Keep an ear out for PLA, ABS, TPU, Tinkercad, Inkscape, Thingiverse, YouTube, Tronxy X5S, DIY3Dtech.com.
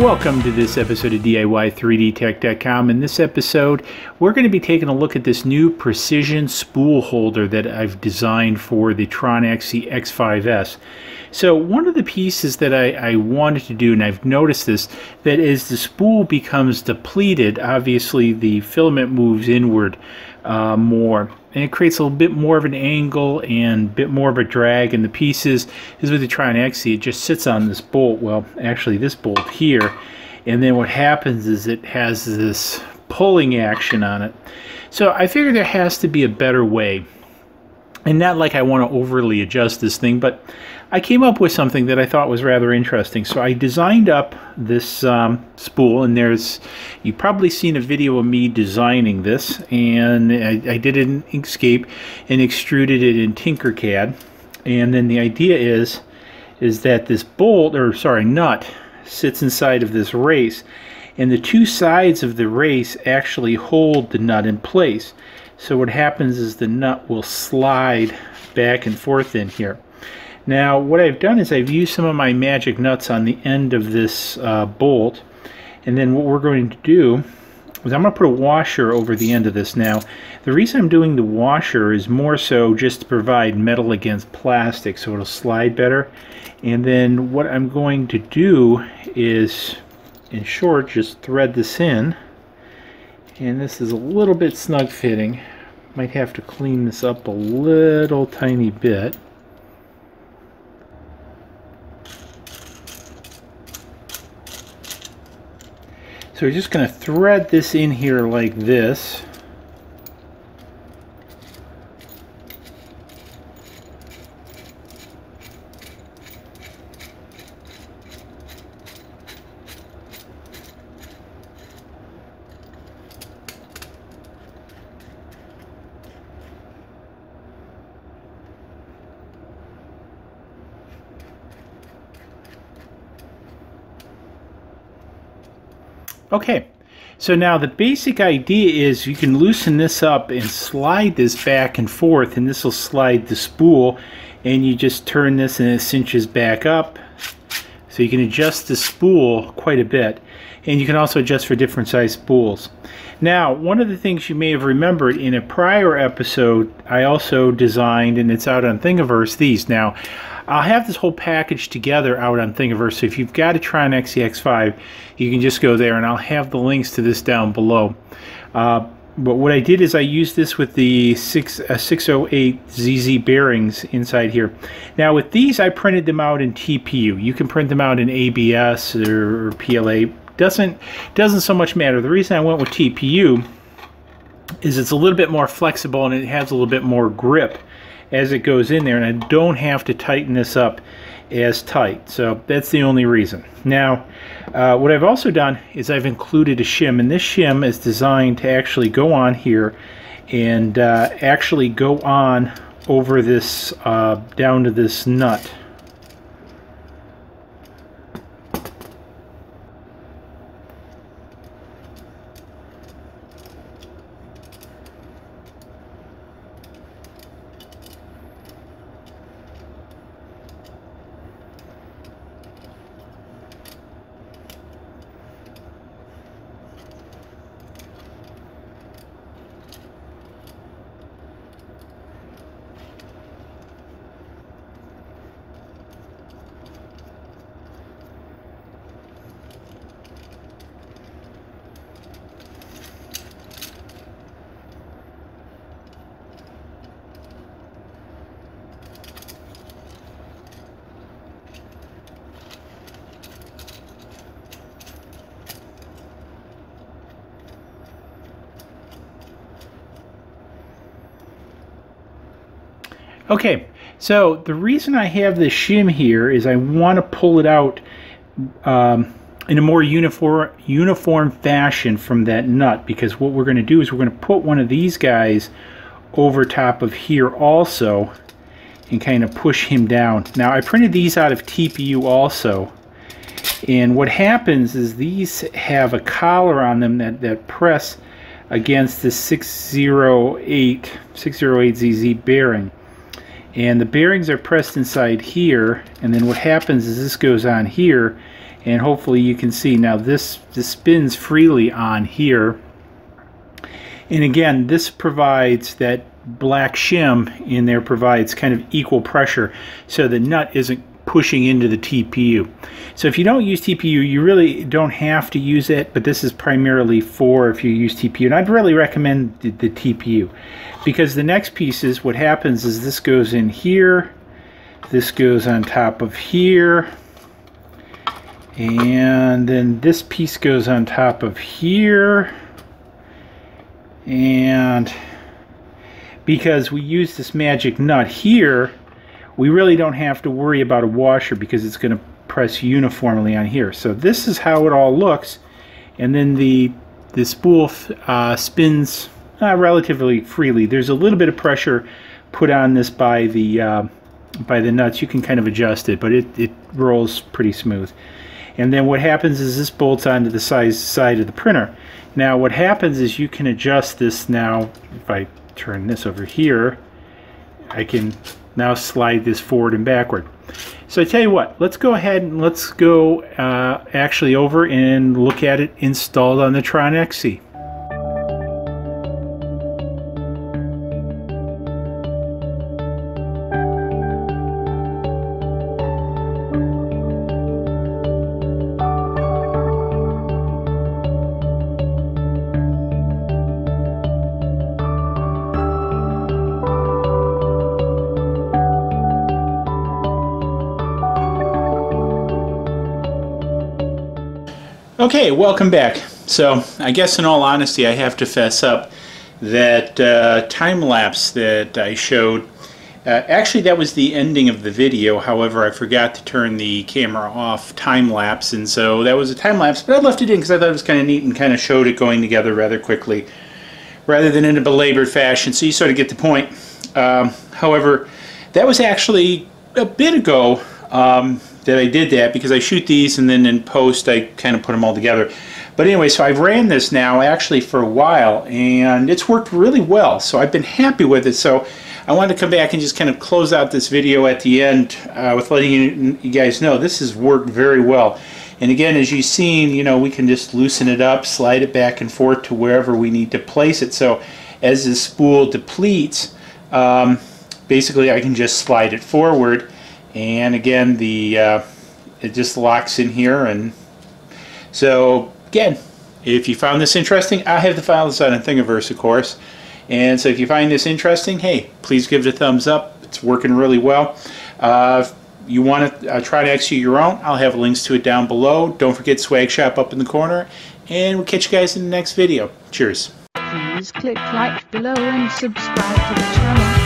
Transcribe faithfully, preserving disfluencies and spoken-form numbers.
Welcome to this episode of D I Y three D tech dot com. In this episode, we're going to be taking a look at this new precision spool holder that I've designed for the Tronxy X five S. So one of the pieces that I, I wanted to do, and I've noticed this, that as the spool becomes depleted, obviously the filament moves inward uh, more. And it creates a little bit more of an angle and a bit more of a drag in the pieces. This is with the Tronxy, it just sits on this bolt, well, actually this bolt here, and then what happens is it has this pulling action on it. So I figure there has to be a better way. And not like I want to overly adjust this thing, but I came up with something that I thought was rather interesting. So I designed up this um, spool, and there's, you've probably seen a video of me designing this, and I, I did it in Inkscape and extruded it in Tinkercad. And then the idea is, is that this bolt, or sorry, nut, sits inside of this race, and the two sides of the race actually hold the nut in place. So what happens is the nut will slide back and forth in here. Now what I've done is I've used some of my magic nuts on the end of this uh, bolt, and then what we're going to do is I'm going to put a washer over the end of this. Now the reason I'm doing the washer is more so just to provide metal against plastic so it'll slide better. And then what I'm going to do is, in short, just thread this in. And this is a little bit snug fitting. Might have to clean this up a little tiny bit. So we're just going to thread this in here like this. Okay, so now the basic idea is you can loosen this up and slide this back and forth, and this will slide the spool, and you just turn this and it cinches back up. So you can adjust the spool quite a bit, and you can also adjust for different size spools. Now one of the things you may have remembered in a prior episode, I also designed, and it's out on Thingiverse, these. Now I'll have this whole package together out on Thingiverse, so if you've got a Tronxy X five, you can just go there, and I'll have the links to this down below. Uh, but what I did is I used this with the six oh eight Z Z bearings inside here. Now with these, I printed them out in T P U. You can print them out in A B S or P L A. Doesn't, doesn't so much matter. The reason I went with T P U is it's a little bit more flexible and it has a little bit more grip as it goes in there, and I don't have to tighten this up as tight. So that's the only reason. Now uh, what I've also done is I've included a shim, and this shim is designed to actually go on here and uh, actually go on over this uh, down to this nut. Okay, so the reason I have this shim here is I want to pull it out um, in a more uniform, uniform fashion from that nut, because what we're going to do is we're going to put one of these guys over top of here also and kind of push him down. Now I printed these out of T P U also, and what happens is these have a collar on them that, that press against the six oh eight Z Z bearing. And the bearings are pressed inside here, and then what happens is this goes on here and hopefully you can see now this, this spins freely on here. And again, this provides that black shim in there, provides kind of equal pressure so the nut isn't pushing into the T P U. So if you don't use T P U, you really don't have to use it, but this is primarily for if you use T P U. And I'd really recommend the, the T P U, because the next piece is what happens is this goes in here, this goes on top of here, and then this piece goes on top of here. And because we use this magic nut here, we really don't have to worry about a washer because it's going to press uniformly on here. So this is how it all looks, and then the the spool uh, spins uh, relatively freely. There's a little bit of pressure put on this by the uh, by the nuts. You can kind of adjust it, but it, it rolls pretty smooth. And then what happens is this bolts onto the size side of the printer. Now what happens is you can adjust this now. If I turn this over here, I can now slide this forward and backward. So I tell you what, let's go ahead and let's go uh, actually over and look at it installed on the Tronxy. Okay, welcome back. So I guess in all honesty I have to fess up that uh, time lapse that I showed, uh, actually that was the ending of the video. However, I forgot to turn the camera off time lapse, and so that was a time lapse, but I left it in because I thought it was kind of neat and kind of showed it going together rather quickly rather than in a belabored fashion, so you sort of get the point. Um, however, that was actually a bit ago um, that I did that, because I shoot these and then in post I kind of put them all together. But anyway, so I've ran this now actually for a while and it's worked really well, so I've been happy with it. So I wanted to come back and just kind of close out this video at the end uh, with letting you, you guys know this has worked very well. And again, as you've seen, you know, we can just loosen it up, slide it back and forth to wherever we need to place it. So as this spool depletes, um, basically I can just slide it forward. And again, the uh, it just locks in here. And so again, if you found this interesting, I have the files on Thingiverse, of course. And so if you find this interesting, hey, please give it a thumbs up. It's working really well. Uh, if you want to uh, try to execute your own, I'll have links to it down below. Don't forget Swag Shop up in the corner. And we'll catch you guys in the next video. Cheers. Please click like below and subscribe to the channel.